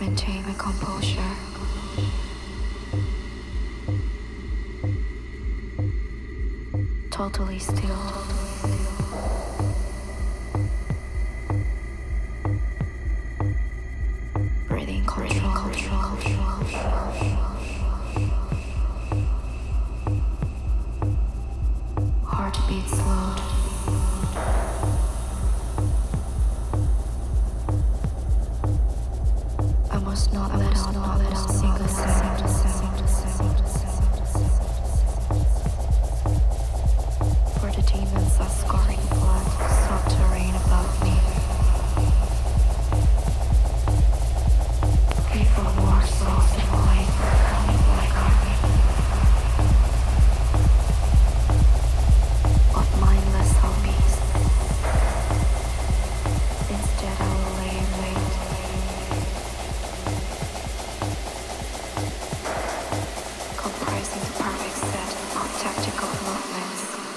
Maintain my composure. totally still. Breathing control. Heartbeat slow. Comprising the perfect set of tactical movements.